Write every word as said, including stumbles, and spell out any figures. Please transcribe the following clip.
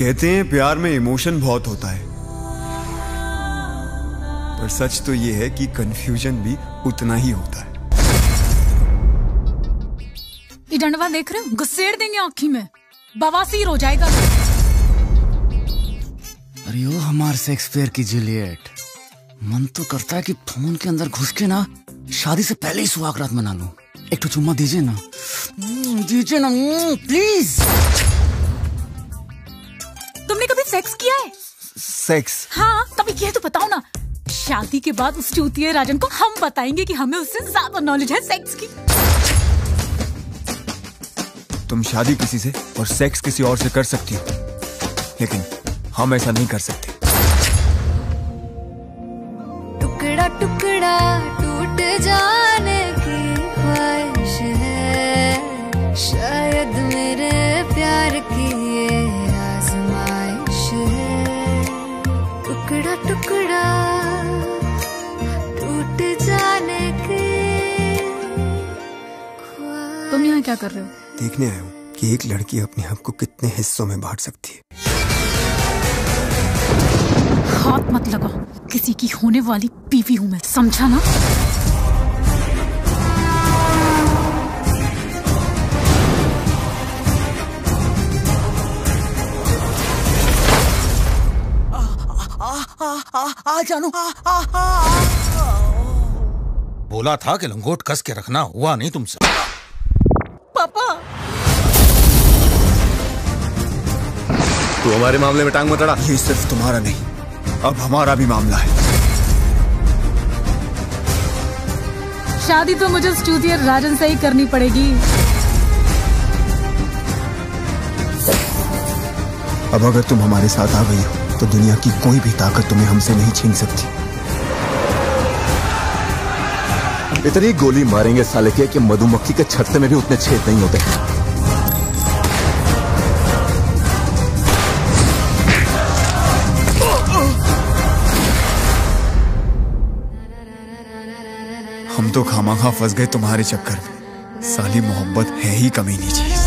कहते हैं प्यार में इमोशन बहुत होता है, पर सच तो यह है कि कंफ्यूजन भी उतना ही होता है। ये डंडवा देख रहे हो, घुसेड़ देंगे आँखी में, बवासीर हो जाएगा। अरे ओ हमारे शेक्सपियर की जूलियट, मन तो करता है कि फोन के अंदर घुस के ना शादी से पहले ही सुहाग रात मना लूं। एक तो चुम्मा दीजिए ना, दीजिए ना प्लीज। तुमने कभी सेक्स किया है? सेक्स? हाँ, कभी किया तो बताओ ना। शादी के बाद उस चूतिए राजन को हम बताएंगे कि हमें उससे ज्यादा नॉलेज है सेक्स की। तुम शादी किसी से और सेक्स किसी और से कर सकती हो, लेकिन हम ऐसा नहीं कर सकते। टुकड़ा टुकड़ा टूट जाने की ख्वाहिश है, शायद मेरे प्यार की ये आजमाइश है। टुकड़ा टुकड़ा टूट जाने की। तुम यहाँ क्या कर रहे हो? देखने आया हूँ कि एक लड़की अपने आप को कितने हिस्सों में बांट सकती है। हाथ मत लगा, किसी की होने वाली बीवी हूँ मैं, समझा ना? आ आ आ आ आ जानू, आ आ आ बोला था कि लंगोट कस के रखना, हुआ नहीं तुमसे। पापा, तू हमारे मामले में टांग मत अड़ा। ये सिर्फ तुम्हारा नहीं, अब हमारा भी मामला है। शादी तो मुझे स्टूडियर राजन से ही करनी पड़ेगी। अब अगर तुम हमारे साथ आ गई हो तो दुनिया की कोई भी ताकत तुम्हें हमसे नहीं छीन सकती। इतनी गोली मारेंगे साले के कि मधुमक्खी के छत्ते में भी उतने छेद नहीं होते। हम तो खामाखा फंस गए तुम्हारे चक्कर में। साली मोहब्बत है ही कमीनी चीज।